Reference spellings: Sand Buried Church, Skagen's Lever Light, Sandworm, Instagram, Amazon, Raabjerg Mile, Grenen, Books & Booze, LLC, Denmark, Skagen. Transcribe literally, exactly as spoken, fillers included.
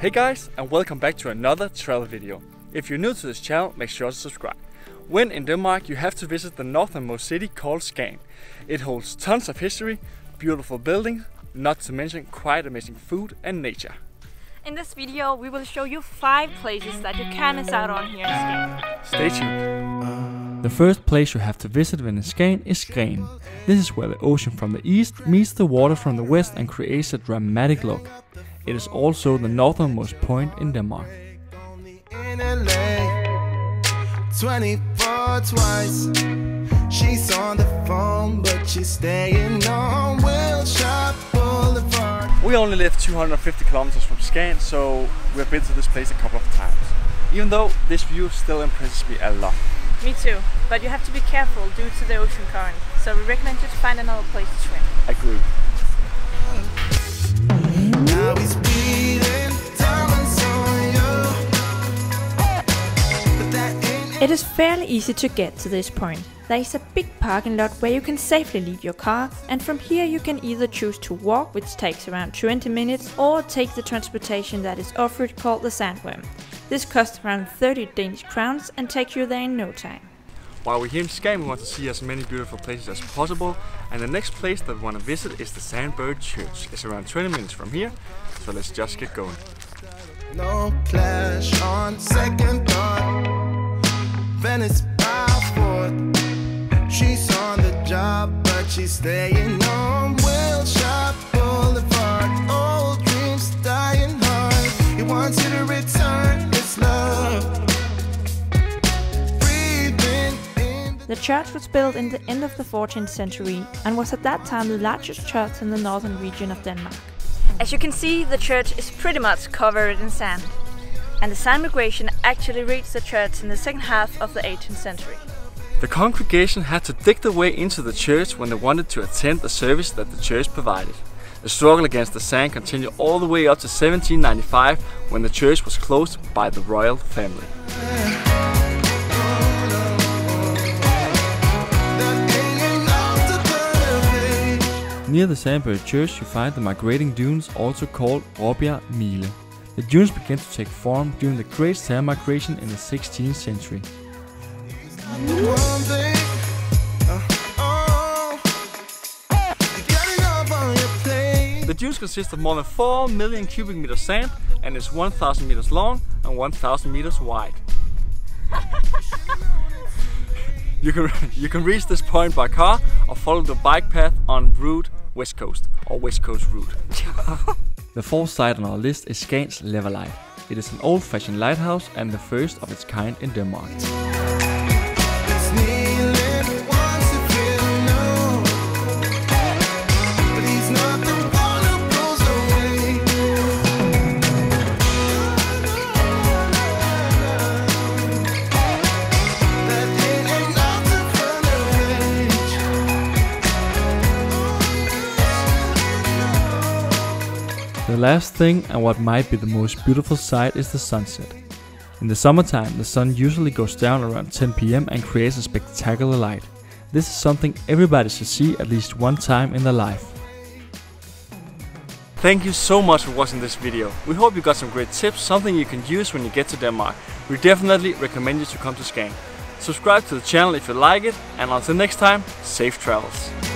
Hey guys, and welcome back to another travel video. If you're new to this channel, make sure to subscribe. When in Denmark, you have to visit the northernmost city called Skagen. It holds tons of history, beautiful buildings, not to mention quite amazing food and nature. In this video, we will show you five places that you can miss out on here in Skagen. Stay tuned. The first place you have to visit when in Skagen is Grenen. This is where the ocean from the east meets the water from the west and creates a dramatic look. It is also the northernmost point in Denmark. We only live two hundred fifty kilometers from Skagen, so we've been to this place a couple of times. Even though this view still impresses me a lot. Me too, but you have to be careful due to the ocean current, so we recommend you to find another place to swim. Agreed. Now it's beating, diamonds on you. But that ain't it is fairly easy to get to this point. There is a big parking lot where you can safely leave your car, and from here you can either choose to walk, which takes around twenty minutes, or take the transportation that is offered called the Sandworm. This costs around thirty Danish crowns and takes you there in no time. While we're here in Skagen, we want to see as many beautiful places as possible, and the next place that we want to visit is the Sandberg Church. It's around twenty minutes from here, so let's just get going. No clash on second thought. Venice by fourth. She's on the job, but she's staying home. We'll shop Boulevard. Old dreams dying hard. He wants you to return his love. The church was built in the end of the fourteenth century and was at that time the largest church in the northern region of Denmark. As you can see, the church is pretty much covered in sand. And the sand migration actually reached the church in the second half of the eighteenth century. The congregation had to dig their way into the church when they wanted to attend the service that the church provided. The struggle against the sand continued all the way up to seventeen ninety-five, when the church was closed by the royal family. Near the Sandberg Church you find the migrating dunes, also called Raabjerg Mile. The dunes began to take form during the Great Sand Migration in the sixteenth century. The dunes consist of more than four million cubic meters sand and is one thousand meters long and one thousand meters wide. You can, you can reach this point by car or follow the bike path on route West Coast or West Coast Route. The fourth site on our list is Skagen's Lever Light. It is an old-fashioned lighthouse and the first of its kind in Denmark. The last thing, and what might be the most beautiful sight, is the sunset. In the summertime, the sun usually goes down around ten p m and creates a spectacular light. This is something everybody should see at least one time in their life. Thank you so much for watching this video. We hope you got some great tips, something you can use when you get to Denmark. We definitely recommend you to come to Skagen. Subscribe to the channel if you like it, and until next time, safe travels.